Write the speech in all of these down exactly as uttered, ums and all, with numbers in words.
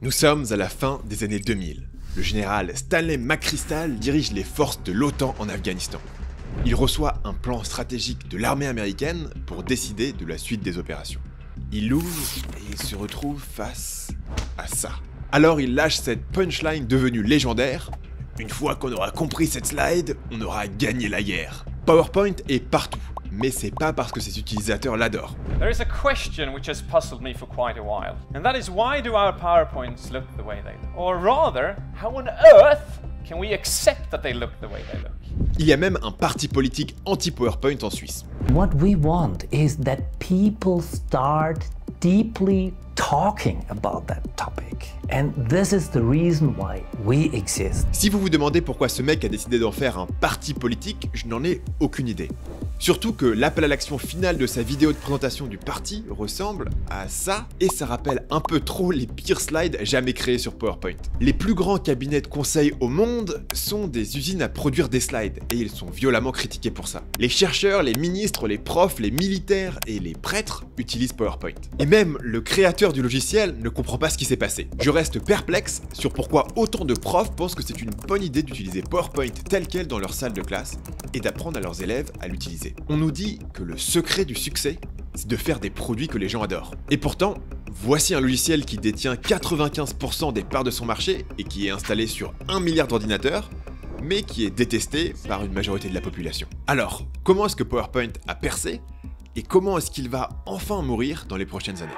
Nous sommes à la fin des années deux mille. Le général Stanley McChrystal dirige les forces de l'OTAN en Afghanistan. Il reçoit un plan stratégique de l'armée américaine pour décider de la suite des opérations. Il l'ouvre et il se retrouve face à ça. Alors il lâche cette punchline devenue légendaire. Une fois qu'on aura compris cette slide, on aura gagné la guerre. PowerPoint est partout, mais c'est pas parce que ses utilisateurs l'adorent. There is a question which has puzzled me for quite a while, and that is why do our PowerPoints look the way they look? Or rather, how on earth can we accept that they look the way they look? Il y a même un parti politique anti-PowerPoint en Suisse. What we want is that people start deeply talking about that topic. And this is the reason why we exist. Si vous vous demandez pourquoi ce mec a décidé d'en faire un parti politique, je n'en ai aucune idée. Surtout que l'appel à l'action finale de sa vidéo de présentation du parti ressemble à ça, et ça rappelle un peu trop les pires slides jamais créés sur PowerPoint. Les plus grands cabinets de conseil au monde sont des usines à produire des slides, et ils sont violemment critiqués pour ça. Les chercheurs, les ministres, les profs, les militaires et les prêtres utilisent PowerPoint. Et même le créateur du logiciel ne comprend pas ce qui s'est passé. Je reste perplexe sur pourquoi autant de profs pensent que c'est une bonne idée d'utiliser PowerPoint tel quel dans leur salle de classe, et d'apprendre à leurs élèves à l'utiliser. On nous dit que le secret du succès, c'est de faire des produits que les gens adorent. Et pourtant, voici un logiciel qui détient quatre-vingt-quinze pour cent des parts de son marché et qui est installé sur un milliard d'ordinateurs, mais qui est détesté par une majorité de la population. Alors, comment est-ce que PowerPoint a percé et comment est-ce qu'il va enfin mourir dans les prochaines années?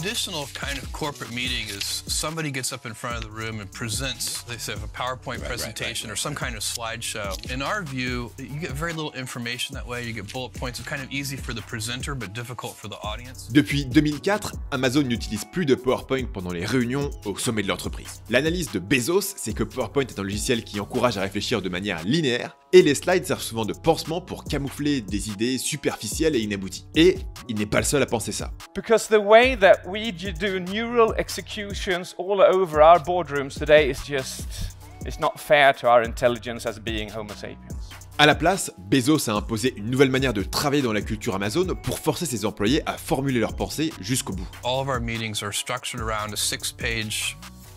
Traditional kind of corporate meeting is somebody gets up in front of the room and presents, they say, a PowerPoint right, presentation right, right, right. or some kind of slideshow. In our view, you get very little information that way, you get bullet points. It's kind of easy for the presenter, but difficult for the audience. Depuis deux mille quatre, Amazon n'utilise plus de PowerPoint pendant les réunions au sommet de l'entreprise. L'analyse de Bezos, c'est que PowerPoint est un logiciel qui encourage à réfléchir de manière linéaire, et les slides servent souvent de pansement pour camoufler des idées superficielles et inabouties. Et il n'est pas le seul à penser ça. Because the way that we do neural executions all over our boardrooms today is just, it's not fair to our intelligence as being Homo sapiens. À la place, Bezos a imposé une nouvelle manière de travailler dans la culture Amazon pour forcer ses employés à formuler leurs pensées jusqu'au bout. All of our meetings are structured around a six-page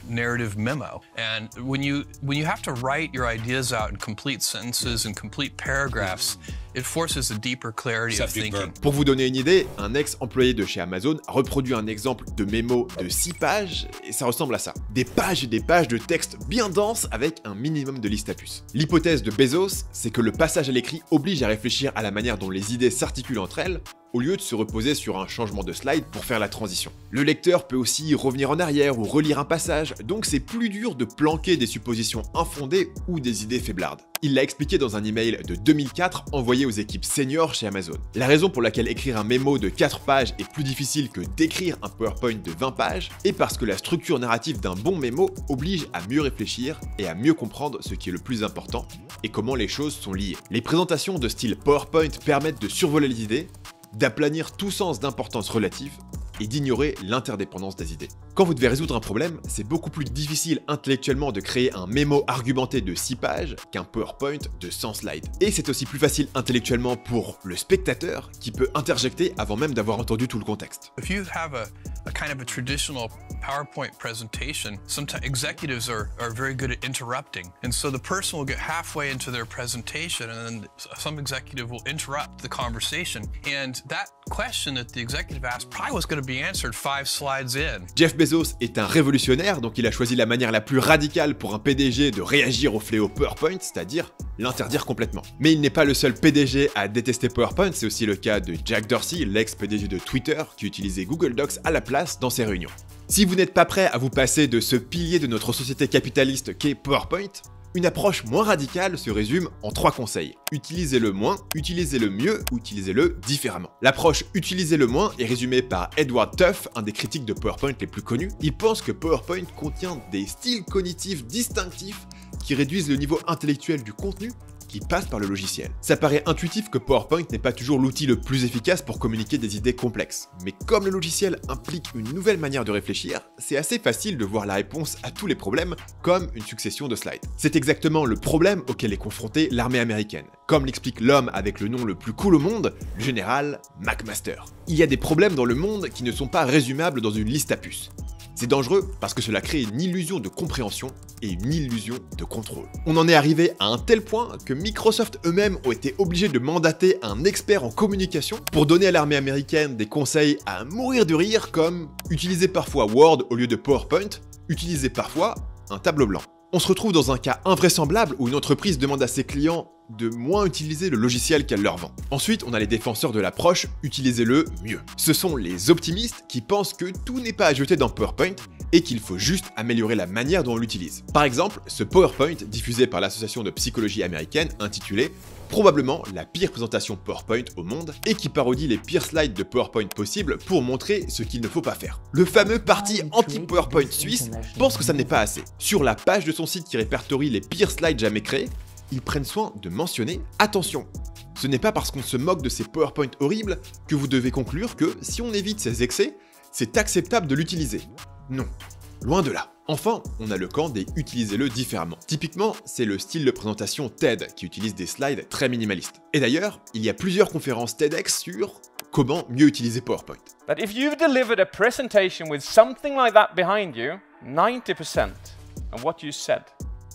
narrative memo, and when you when you have to write your ideas out in complete sentences and complete paragraphs, it forces a deeper clarity of thinking. Pour vous donner une idée, un ex-employé de chez Amazon a reproduit un exemple de mémo de six pages, et ça ressemble à ça. Des pages et des pages de texte bien denses avec un minimum de liste à puce. L'hypothèse de Bezos, c'est que le passage à l'écrit oblige à réfléchir à la manière dont les idées s'articulent entre elles, au lieu de se reposer sur un changement de slide pour faire la transition. Le lecteur peut aussi revenir en arrière ou relire un passage, donc c'est plus dur de planquer des suppositions infondées ou des idées faiblardes. Il l'a expliqué dans un email de deux mille quatre envoyé aux équipes seniors chez Amazon. La raison pour laquelle écrire un mémo de quatre pages est plus difficile que d'écrire un PowerPoint de vingt pages est parce que la structure narrative d'un bon mémo oblige à mieux réfléchir et à mieux comprendre ce qui est le plus important et comment les choses sont liées. Les présentations de style PowerPoint permettent de survoler les idées, d'aplanir tout sens d'importance relative et d'ignorer l'interdépendance des idées. Quand vous devez résoudre un problème, c'est beaucoup plus difficile intellectuellement de créer un mémo argumenté de six pages qu'un PowerPoint de cent slides. Et c'est aussi plus facile intellectuellement pour le spectateur qui peut interjecter avant même d'avoir entendu tout le contexte. If you have a, a kind of a traditional PowerPoint presentation, sometimes executives are, are very good at interrupting. And so the person will get halfway into their presentation and then some executive will interrupt the conversation. And that question that the executive asked probably was going to be answered five slides in. Jeff Bezos est un révolutionnaire, donc il a choisi la manière la plus radicale pour un P D G de réagir au fléau PowerPoint, c'est-à-dire l'interdire complètement. Mais il n'est pas le seul P D G à détester PowerPoint, c'est aussi le cas de Jack Dorsey, l'ex-P D G de Twitter, qui utilisait Google Docs à la place dans ses réunions. Si vous n'êtes pas prêt à vous passer de ce pilier de notre société capitaliste qu'est PowerPoint, une approche moins radicale se résume en trois conseils. Utilisez-le moins, utilisez-le mieux, utilisez-le différemment. L'approche « utilisez-le moins » est résumée par Edward Tufte, un des critiques de PowerPoint les plus connus. Il pense que PowerPoint contient des styles cognitifs distinctifs qui réduisent le niveau intellectuel du contenu qui passent par le logiciel. Ça paraît intuitif que PowerPoint n'est pas toujours l'outil le plus efficace pour communiquer des idées complexes. Mais comme le logiciel implique une nouvelle manière de réfléchir, c'est assez facile de voir la réponse à tous les problèmes comme une succession de slides. C'est exactement le problème auquel est confrontée l'armée américaine. Comme l'explique l'homme avec le nom le plus cool au monde, le général McMaster. Il y a des problèmes dans le monde qui ne sont pas résumables dans une liste à puces. C'est dangereux parce que cela crée une illusion de compréhension et une illusion de contrôle. On en est arrivé à un tel point que Microsoft eux-mêmes ont été obligés de mandater un expert en communication pour donner à l'armée américaine des conseils à mourir de rire comme utiliser parfois Word au lieu de PowerPoint, utiliser parfois un tableau blanc. On se retrouve dans un cas invraisemblable où une entreprise demande à ses clients de moins utiliser le logiciel qu'elle leur vend. Ensuite, on a les défenseurs de l'approche « utilisez-le mieux ». Ce sont les optimistes qui pensent que tout n'est pas à jeter dans PowerPoint et qu'il faut juste améliorer la manière dont on l'utilise. Par exemple, ce PowerPoint diffusé par l'association de psychologie américaine intitulé « probablement la pire présentation PowerPoint au monde » et qui parodie les pires slides de PowerPoint possibles pour montrer ce qu'il ne faut pas faire. Le fameux parti anti-PowerPoint suisse pense que ça n'est pas assez. Sur la page de son site qui répertorie les pires slides jamais créés, ils prennent soin de mentionner « Attention, ce n'est pas parce qu'on se moque de ces PowerPoint horribles que vous devez conclure que, si on évite ces excès, c'est acceptable de l'utiliser. » Non, loin de là. Enfin, on a le camp des « utilisez-le différemment ». Typiquement, c'est le style de présentation TED qui utilise des slides très minimalistes. Et d'ailleurs, il y a plusieurs conférences TEDx sur comment mieux utiliser PowerPoint. But if you've delivered a presentation with something like that behind you, ninety percent of what you said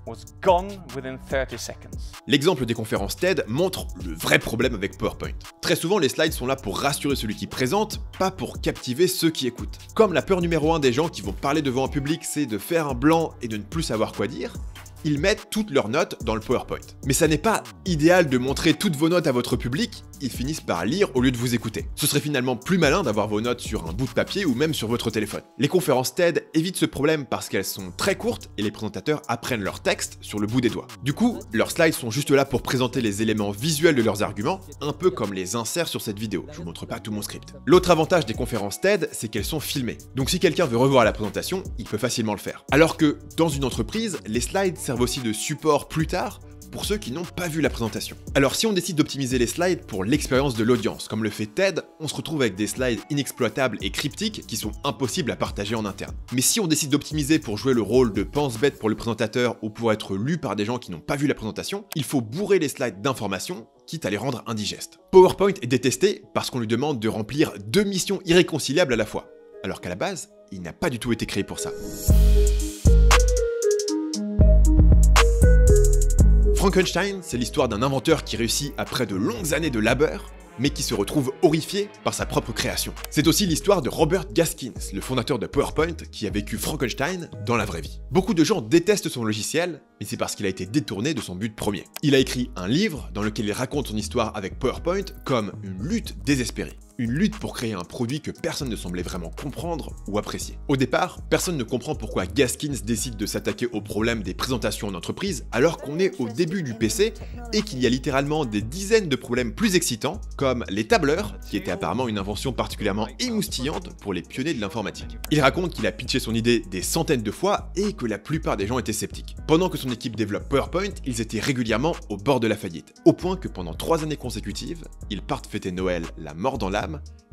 was gone within thirty seconds. L'exemple des conférences TED montre le vrai problème avec PowerPoint. Très souvent, les slides sont là pour rassurer celui qui présente, pas pour captiver ceux qui écoutent. Comme la peur numéro un des gens qui vont parler devant un public, c'est de faire un blanc et de ne plus savoir quoi dire, ils mettent toutes leurs notes dans le PowerPoint. Mais ça n'est pas idéal de montrer toutes vos notes à votre public, ils finissent par lire au lieu de vous écouter. Ce serait finalement plus malin d'avoir vos notes sur un bout de papier ou même sur votre téléphone. Les conférences TED évitent ce problème parce qu'elles sont très courtes et les présentateurs apprennent leur texte sur le bout des doigts. Du coup, leurs slides sont juste là pour présenter les éléments visuels de leurs arguments, un peu comme les inserts sur cette vidéo. Je vous montre pas tout mon script. L'autre avantage des conférences TED, c'est qu'elles sont filmées. Donc si quelqu'un veut revoir la présentation, il peut facilement le faire. Alors que, dans une entreprise, les slides servent aussi de support plus tard pour ceux qui n'ont pas vu la présentation. Alors si on décide d'optimiser les slides pour l'expérience de l'audience, comme le fait TED, on se retrouve avec des slides inexploitables et cryptiques qui sont impossibles à partager en interne. Mais si on décide d'optimiser pour jouer le rôle de pense-bête pour le présentateur ou pour être lu par des gens qui n'ont pas vu la présentation, il faut bourrer les slides d'informations, quitte à les rendre indigestes. PowerPoint est détesté parce qu'on lui demande de remplir deux missions irréconciliables à la fois, alors qu'à la base, il n'a pas du tout été créé pour ça. Frankenstein, c'est l'histoire d'un inventeur qui réussit après de longues années de labeur, mais qui se retrouve horrifié par sa propre création. C'est aussi l'histoire de Robert Gaskins, le fondateur de PowerPoint, qui a vécu Frankenstein dans la vraie vie. Beaucoup de gens détestent son logiciel, mais c'est parce qu'il a été détourné de son but premier. Il a écrit un livre dans lequel il raconte son histoire avec PowerPoint comme une lutte désespérée. Une lutte pour créer un produit que personne ne semblait vraiment comprendre ou apprécier. Au départ, personne ne comprend pourquoi Gaskins décide de s'attaquer au problème des présentations en entreprise alors qu'on est au début du P C et qu'il y a littéralement des dizaines de problèmes plus excitants comme les tableurs, qui était apparemment une invention particulièrement émoustillante pour les pionniers de l'informatique. Il raconte qu'il a pitché son idée des centaines de fois et que la plupart des gens étaient sceptiques. Pendant que son équipe développe PowerPoint, ils étaient régulièrement au bord de la faillite, au point que pendant trois années consécutives, ils partent fêter Noël la mort dans l'âme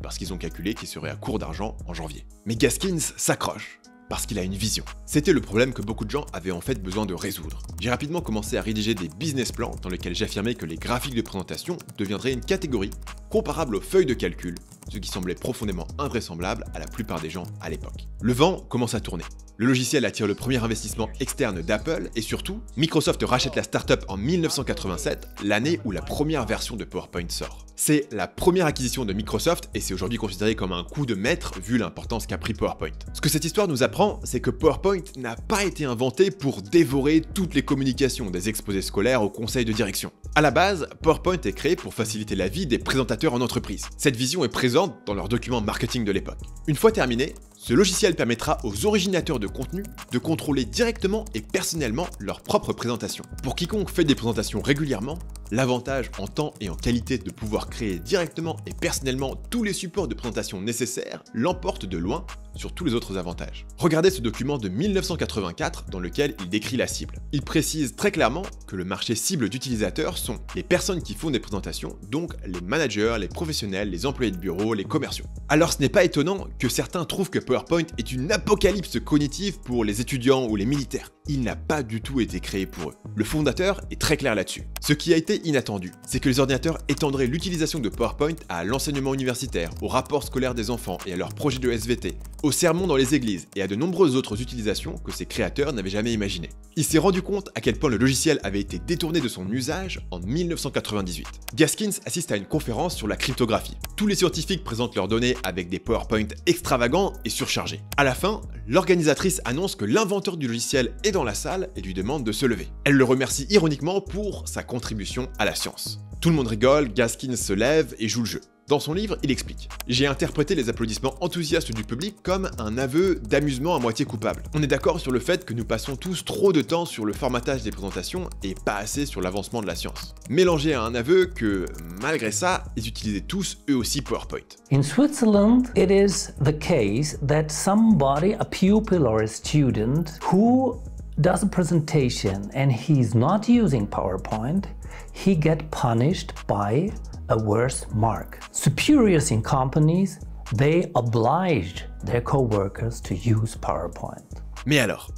parce qu'ils ont calculé qu'ils seraient à court d'argent en janvier. Mais Gaskins s'accroche, parce qu'il a une vision. C'était le problème que beaucoup de gens avaient en fait besoin de résoudre. J'ai rapidement commencé à rédiger des business plans dans lesquels j'affirmais que les graphiques de présentation deviendraient une catégorie comparable aux feuilles de calcul, ce qui semblait profondément invraisemblable à la plupart des gens à l'époque. Le vent commence à tourner. Le logiciel attire le premier investissement externe d'Apple et surtout, Microsoft rachète la startup en mille neuf cent quatre-vingt-sept, l'année où la première version de PowerPoint sort. C'est la première acquisition de Microsoft et c'est aujourd'hui considéré comme un coup de maître vu l'importance qu'a pris PowerPoint. Ce que cette histoire nous apprend, c'est que PowerPoint n'a pas été inventé pour dévorer toutes les communications des exposés scolaires au conseil de direction. À la base, PowerPoint est créé pour faciliter la vie des présentateurs en entreprise. Cette vision est présente dans leurs documents marketing de l'époque. Une fois terminé, Ce logiciel permettra aux originateurs de contenu de contrôler directement et personnellement leur propre présentation. Pour quiconque fait des présentations régulièrement, l'avantage en temps et en qualité de pouvoir créer directement et personnellement tous les supports de présentation nécessaires l'emporte de loin sur tous les autres avantages. Regardez ce document de mille neuf cent quatre-vingt-quatre dans lequel il décrit la cible. Il précise très clairement que le marché cible d'utilisateurs sont les personnes qui font des présentations, donc les managers, les professionnels, les employés de bureau, les commerciaux. Alors ce n'est pas étonnant que certains trouvent que PowerPoint est une apocalypse cognitive pour les étudiants ou les militaires. Il n'a pas du tout été créé pour eux. Le fondateur est très clair là-dessus. Ce qui a été inattendu, c'est que les ordinateurs étendraient l'utilisation de PowerPoint à l'enseignement universitaire, aux rapports scolaires des enfants et à leurs projets de S V T, aux sermons dans les églises et à de nombreuses autres utilisations que ses créateurs n'avaient jamais imaginées. Il s'est rendu compte à quel point le logiciel avait été détourné de son usage en mille neuf cent quatre-vingt-dix-huit. Gaskins assiste à une conférence sur la cryptographie. Tous les scientifiques présentent leurs données avec des PowerPoint extravagants et surchargés. À la fin, l'organisatrice annonce que l'inventeur du logiciel est dans la salle et lui demande de se lever. Elle le remercie ironiquement pour sa contribution à la science. Tout le monde rigole, Gaskins se lève et joue le jeu. Dans son livre, il explique « J'ai interprété les applaudissements enthousiastes du public comme un aveu d'amusement à moitié coupable. On est d'accord sur le fait que nous passons tous trop de temps sur le formatage des présentations et pas assez sur l'avancement de la science. Mélangé à un aveu que, malgré ça, ils utilisaient tous eux aussi PowerPoint. » In Switzerland, it is the case that somebody, a pupil or a student, who does a presentation and he's not using PowerPoint, he get punished by a worse mark. Superiors in companies, they obliged their co-workers to use PowerPoint. Mais alors,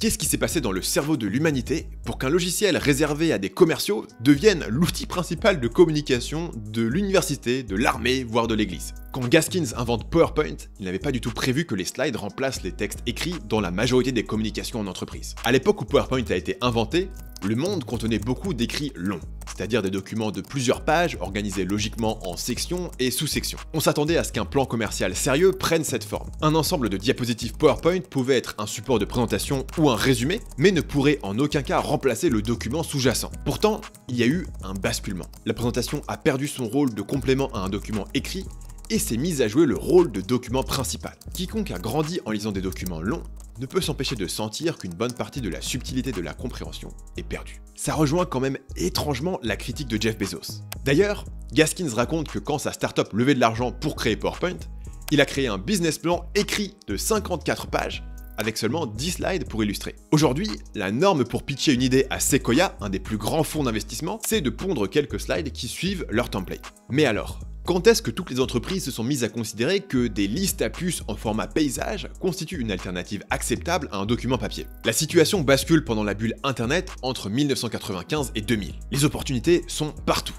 qu'est-ce qui s'est passé dans le cerveau de l'humanité pour qu'un logiciel réservé à des commerciaux devienne l'outil principal de communication de l'université, de l'armée, voire de l'église? Quand Gaskins invente PowerPoint, il n'avait pas du tout prévu que les slides remplacent les textes écrits dans la majorité des communications en entreprise. À l'époque où PowerPoint a été inventé, le monde contenait beaucoup d'écrits longs, c'est-à-dire des documents de plusieurs pages organisés logiquement en sections et sous-sections. On s'attendait à ce qu'un plan commercial sérieux prenne cette forme. Un ensemble de diapositives PowerPoint pouvait être un support de présentation ou un résumé, mais ne pourrait en aucun cas remplacer le document sous-jacent. Pourtant, il y a eu un basculement. La présentation a perdu son rôle de complément à un document écrit et s'est mise à jouer le rôle de document principal. Quiconque a grandi en lisant des documents longs ne peut s'empêcher de sentir qu'une bonne partie de la subtilité de la compréhension est perdue. Ça rejoint quand même étrangement la critique de Jeff Bezos. D'ailleurs, Gaskins raconte que quand sa startup levait de l'argent pour créer PowerPoint, il a créé un business plan écrit de cinquante-quatre pages avec seulement dix slides pour illustrer. Aujourd'hui, la norme pour pitcher une idée à Sequoia, un des plus grands fonds d'investissement, c'est de pondre quelques slides qui suivent leur template. Mais alors, quand est-ce que toutes les entreprises se sont mises à considérer que des listes à puces en format paysage constituent une alternative acceptable à un document papier? La situation bascule pendant la bulle Internet entre mille neuf cent quatre-vingt-quinze et deux mille. Les opportunités sont partout.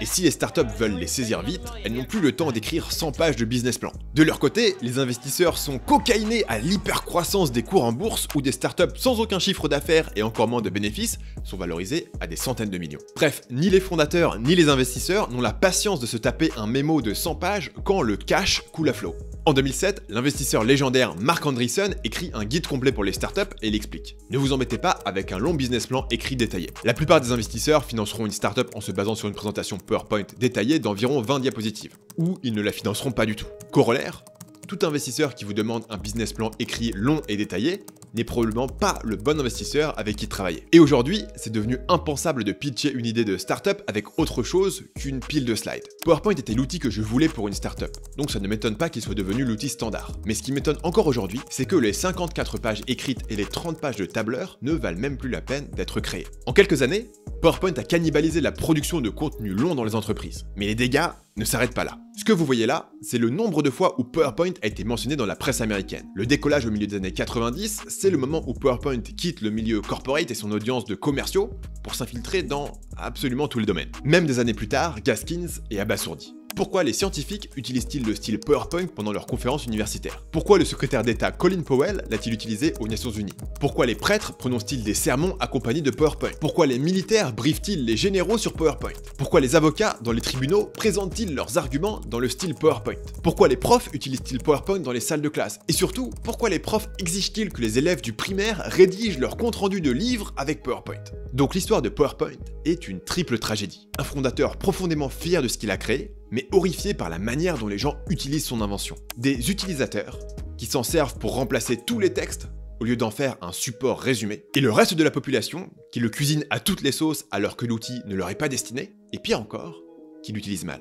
Et si les startups veulent les saisir vite, elles n'ont plus le temps d'écrire cent pages de business plan. De leur côté, les investisseurs sont cocaïnés à l'hypercroissance des cours en bourse où des startups sans aucun chiffre d'affaires et encore moins de bénéfices sont valorisés à des centaines de millions. Bref, ni les fondateurs ni les investisseurs n'ont la patience de se taper un mémo de cent pages quand le cash coule à flot. En deux mille sept, l'investisseur légendaire Mark Andreessen écrit un guide complet pour les startups et l'explique. Ne vous embêtez pas avec un long business plan écrit détaillé. La plupart des investisseurs financeront une startup en se basant sur une présentation PowerPoint détaillée d'environ vingt diapositives, ou ils ne la financeront pas du tout. Corollaire, tout investisseur qui vous demande un business plan écrit long et détaillé n'est probablement pas le bon investisseur avec qui travailler. Et aujourd'hui, c'est devenu impensable de pitcher une idée de startup avec autre chose qu'une pile de slides. PowerPoint était l'outil que je voulais pour une startup, donc ça ne m'étonne pas qu'il soit devenu l'outil standard. Mais ce qui m'étonne encore aujourd'hui, c'est que les cinquante-quatre pages écrites et les trente pages de tableur ne valent même plus la peine d'être créées. En quelques années, PowerPoint a cannibalisé la production de contenu long dans les entreprises. Mais les dégâts ne s'arrêtent pas là. Ce que vous voyez là, c'est le nombre de fois où PowerPoint a été mentionné dans la presse américaine. Le décollage au milieu des années quatre-vingt-dix, c'est le moment où PowerPoint quitte le milieu corporate et son audience de commerciaux pour s'infiltrer dans absolument tous les domaines. Même des années plus tard, Gaskins est abasourdi. Pourquoi les scientifiques utilisent-ils le style PowerPoint pendant leurs conférences universitaires? Pourquoi le secrétaire d'État Colin Powell l'a-t-il utilisé aux Nations Unies? Pourquoi les prêtres prononcent-ils des sermons accompagnés de PowerPoint? Pourquoi les militaires briefent-ils les généraux sur PowerPoint? Pourquoi les avocats dans les tribunaux présentent-ils leurs arguments dans le style PowerPoint? Pourquoi les profs utilisent-ils PowerPoint dans les salles de classe? Et surtout, pourquoi les profs exigent-ils que les élèves du primaire rédigent leur compte-rendu de livres avec PowerPoint? Donc l'histoire de PowerPoint est une triple tragédie. Un fondateur profondément fier de ce qu'il a créé, mais horrifié par la manière dont les gens utilisent son invention. Des utilisateurs, qui s'en servent pour remplacer tous les textes au lieu d'en faire un support résumé, et le reste de la population qui le cuisine à toutes les sauces alors que l'outil ne leur est pas destiné, et pire encore, qui l'utilise mal.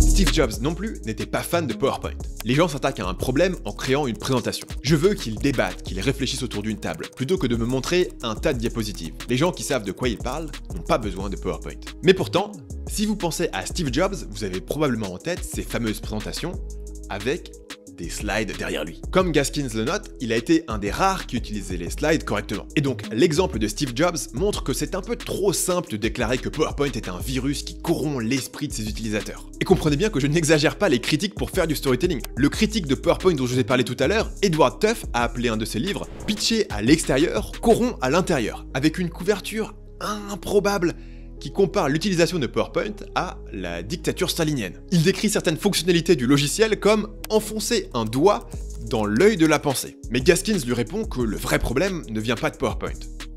Steve Jobs non plus n'était pas fan de PowerPoint. Les gens s'attaquent à un problème en créant une présentation. Je veux qu'ils débattent, qu'ils réfléchissent autour d'une table, plutôt que de me montrer un tas de diapositives. Les gens qui savent de quoi ils parlent n'ont pas besoin de PowerPoint. Mais pourtant, si vous pensez à Steve Jobs, vous avez probablement en tête ces fameuses présentations avec des slides derrière lui. Comme Gaskins le note, il a été un des rares qui utilisait les slides correctement. Et donc, l'exemple de Steve Jobs montre que c'est un peu trop simple de déclarer que PowerPoint est un virus qui corrompt l'esprit de ses utilisateurs. Et comprenez bien que je n'exagère pas les critiques pour faire du storytelling. Le critique de PowerPoint dont je vous ai parlé tout à l'heure, Edward Tufte, a appelé un de ses livres « Pitcher à l'extérieur, corrompt à l'intérieur », avec une couverture improbable qui compare l'utilisation de PowerPoint à la dictature stalinienne. Il décrit certaines fonctionnalités du logiciel comme enfoncer un doigt dans l'œil de la pensée. Mais Gaskins lui répond que le vrai problème ne vient pas de PowerPoint.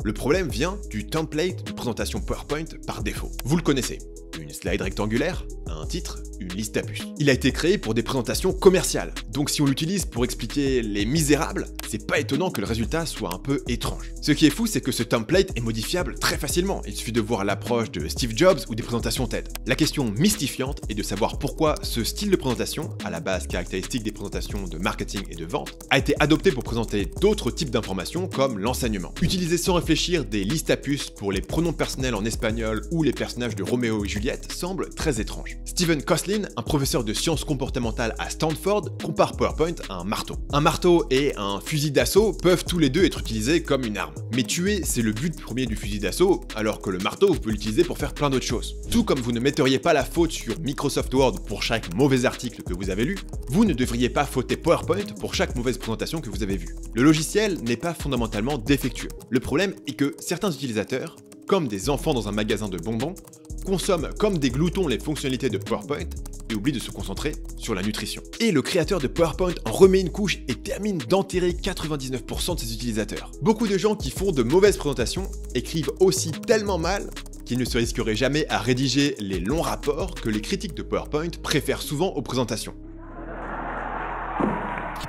Le problème vient du template de présentation PowerPoint par défaut. Vous le connaissez, une slide rectangulaire, un titre, une liste à puces. Il a été créé pour des présentations commerciales, donc si on l'utilise pour expliquer Les Misérables, c'est pas étonnant que le résultat soit un peu étrange. Ce qui est fou, c'est que ce template est modifiable très facilement, il suffit de voir l'approche de Steve Jobs ou des présentations TED. La question mystifiante est de savoir pourquoi ce style de présentation, à la base caractéristique des présentations de marketing et de vente, a été adopté pour présenter d'autres types d'informations comme l'enseignement. Utiliser sans réfléchir des listes à puces pour les pronoms personnels en espagnol ou les personnages de Roméo et Juliette semble très étrange. Steven Kostler, un professeur de sciences comportementales à Stanford, compare PowerPoint à un marteau. Un marteau et un fusil d'assaut peuvent tous les deux être utilisés comme une arme. Mais tuer, c'est le but premier du fusil d'assaut, alors que le marteau, vous pouvez l'utiliser pour faire plein d'autres choses. Tout comme vous ne metteriez pas la faute sur Microsoft Word pour chaque mauvais article que vous avez lu, vous ne devriez pas fauter PowerPoint pour chaque mauvaise présentation que vous avez vue. Le logiciel n'est pas fondamentalement défectueux. Le problème est que certains utilisateurs, comme des enfants dans un magasin de bonbons, consomment comme des gloutons les fonctionnalités de PowerPoint et oublient de se concentrer sur la nutrition. Et le créateur de PowerPoint en remet une couche et termine d'enterrer quatre-vingt-dix-neuf pour cent de ses utilisateurs. Beaucoup de gens qui font de mauvaises présentations écrivent aussi tellement mal qu'ils ne se risqueraient jamais à rédiger les longs rapports que les critiques de PowerPoint préfèrent souvent aux présentations.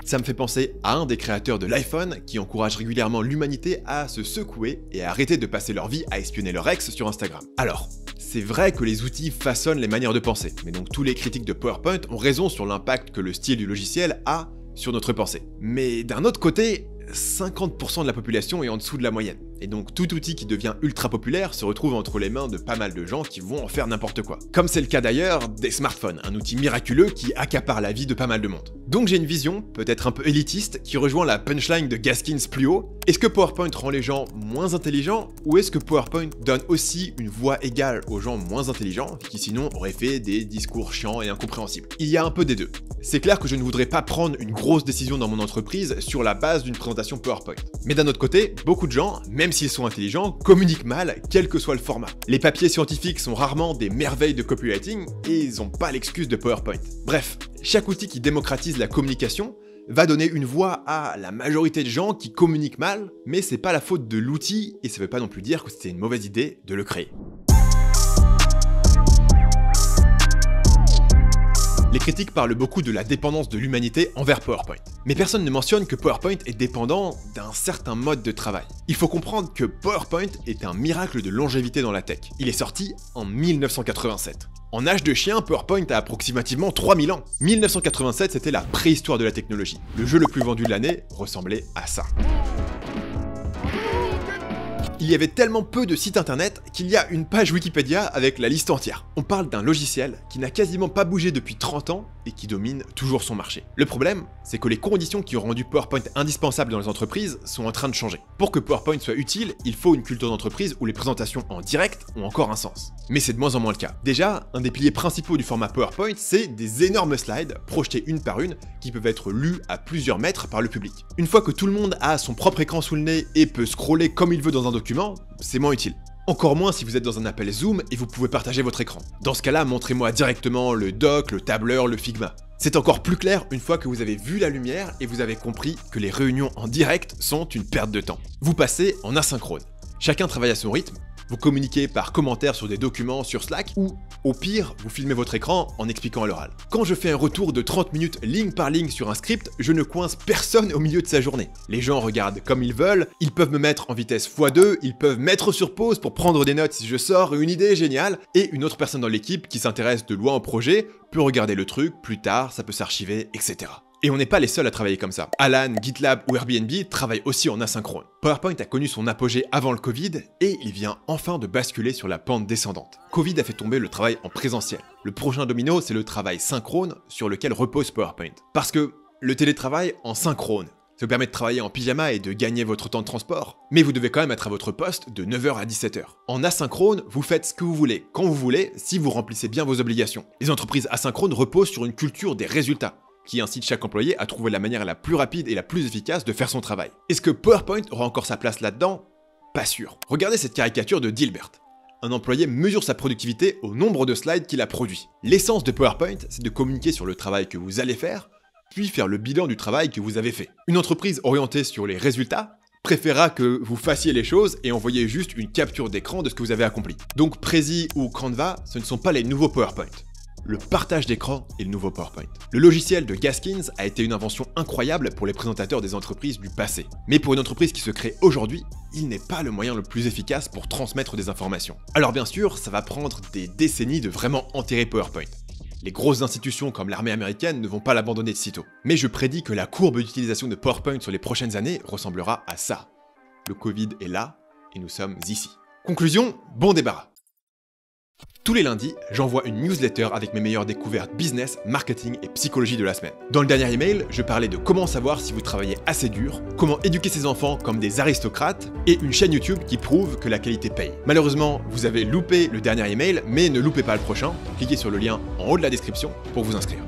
Ça me fait penser à un des créateurs de l'iPhone qui encourage régulièrement l'humanité à se secouer et à arrêter de passer leur vie à espionner leur ex sur Instagram. Alors, c'est vrai que les outils façonnent les manières de penser, mais donc tous les critiques de PowerPoint ont raison sur l'impact que le style du logiciel a sur notre pensée. Mais d'un autre côté, cinquante pour cent de la population est en dessous de la moyenne. Et donc tout outil qui devient ultra populaire se retrouve entre les mains de pas mal de gens qui vont en faire n'importe quoi. Comme c'est le cas d'ailleurs des smartphones, un outil miraculeux qui accapare la vie de pas mal de monde. Donc j'ai une vision, peut-être un peu élitiste, qui rejoint la punchline de Gaskins plus haut. Est-ce que PowerPoint rend les gens moins intelligents, ou est-ce que PowerPoint donne aussi une voix égale aux gens moins intelligents, qui sinon auraient fait des discours chiants et incompréhensibles? Il y a un peu des deux. C'est clair que je ne voudrais pas prendre une grosse décision dans mon entreprise sur la base d'une présentation PowerPoint. Mais d'un autre côté, beaucoup de gens, même Même s'ils sont intelligents, communiquent mal, quel que soit le format. Les papiers scientifiques sont rarement des merveilles de copywriting et ils n'ont pas l'excuse de PowerPoint. Bref, chaque outil qui démocratise la communication va donner une voix à la majorité de gens qui communiquent mal, mais c'est pas la faute de l'outil et ça veut pas non plus dire que c'était une mauvaise idée de le créer. Les critiques parlent beaucoup de la dépendance de l'humanité envers PowerPoint. Mais personne ne mentionne que PowerPoint est dépendant d'un certain mode de travail. Il faut comprendre que PowerPoint est un miracle de longévité dans la tech. Il est sorti en mille neuf cent quatre-vingt-sept. En âge de chien, PowerPoint a approximativement trois mille ans. mille neuf cent quatre-vingt-sept, c'était la préhistoire de la technologie. Le jeu le plus vendu de l'année ressemblait à ça. Il y avait tellement peu de sites internet qu'il y a une page Wikipédia avec la liste entière. On parle d'un logiciel qui n'a quasiment pas bougé depuis trente ans et qui domine toujours son marché. Le problème, c'est que les conditions qui ont rendu PowerPoint indispensable dans les entreprises sont en train de changer. Pour que PowerPoint soit utile, il faut une culture d'entreprise où les présentations en direct ont encore un sens. Mais c'est de moins en moins le cas. Déjà, un des piliers principaux du format PowerPoint, c'est des énormes slides projetées une par une qui peuvent être lues à plusieurs mètres par le public. Une fois que tout le monde a son propre écran sous le nez et peut scroller comme il veut dans un document, c'est moins utile. Encore moins si vous êtes dans un appel Zoom et vous pouvez partager votre écran. Dans ce cas-là, montrez-moi directement le doc, le tableur, le Figma. C'est encore plus clair une fois que vous avez vu la lumière et vous avez compris que les réunions en direct sont une perte de temps. Vous passez en asynchrone. Chacun travaille à son rythme, vous communiquez par commentaire sur des documents sur Slack ou au pire, vous filmez votre écran en expliquant à l'oral. Quand je fais un retour de trente minutes ligne par ligne sur un script, je ne coince personne au milieu de sa journée. Les gens regardent comme ils veulent, ils peuvent me mettre en vitesse fois deux, ils peuvent mettre sur pause pour prendre des notes si je sors une idée géniale, et une autre personne dans l'équipe qui s'intéresse de loin au projet peut regarder le truc, plus tard ça peut s'archiver, et cetera. Et on n'est pas les seuls à travailler comme ça. Alan, GitLab ou Airbnb travaillent aussi en asynchrone. PowerPoint a connu son apogée avant le Covid et il vient enfin de basculer sur la pente descendante. Covid a fait tomber le travail en présentiel. Le prochain domino, c'est le travail synchrone sur lequel repose PowerPoint. Parce que le télétravail en synchrone, ça vous permet de travailler en pyjama et de gagner votre temps de transport, mais vous devez quand même être à votre poste de neuf heures à dix-sept heures. En asynchrone, vous faites ce que vous voulez, quand vous voulez, si vous remplissez bien vos obligations. Les entreprises asynchrones reposent sur une culture des résultats, qui incite chaque employé à trouver la manière la plus rapide et la plus efficace de faire son travail. Est-ce que PowerPoint aura encore sa place là-dedans? Pas sûr. Regardez cette caricature de Dilbert. Un employé mesure sa productivité au nombre de slides qu'il a produits. L'essence de PowerPoint, c'est de communiquer sur le travail que vous allez faire, puis faire le bilan du travail que vous avez fait. Une entreprise orientée sur les résultats préférera que vous fassiez les choses et envoyez juste une capture d'écran de ce que vous avez accompli. Donc Prezi ou Canva, ce ne sont pas les nouveaux PowerPoint. Le partage d'écran est le nouveau PowerPoint. Le logiciel de Gaskins a été une invention incroyable pour les présentateurs des entreprises du passé. Mais pour une entreprise qui se crée aujourd'hui, il n'est pas le moyen le plus efficace pour transmettre des informations. Alors bien sûr, ça va prendre des décennies de vraiment enterrer PowerPoint. Les grosses institutions comme l'armée américaine ne vont pas l'abandonner de sitôt. Mais je prédis que la courbe d'utilisation de PowerPoint sur les prochaines années ressemblera à ça. Le Covid est là, et nous sommes ici. Conclusion, bon débarras. Tous les lundis, j'envoie une newsletter avec mes meilleures découvertes business, marketing et psychologie de la semaine. Dans le dernier email, je parlais de comment savoir si vous travaillez assez dur, comment éduquer ses enfants comme des aristocrates et une chaîne YouTube qui prouve que la qualité paye. Malheureusement, vous avez loupé le dernier email, mais ne loupez pas le prochain. Cliquez sur le lien en haut de la description pour vous inscrire.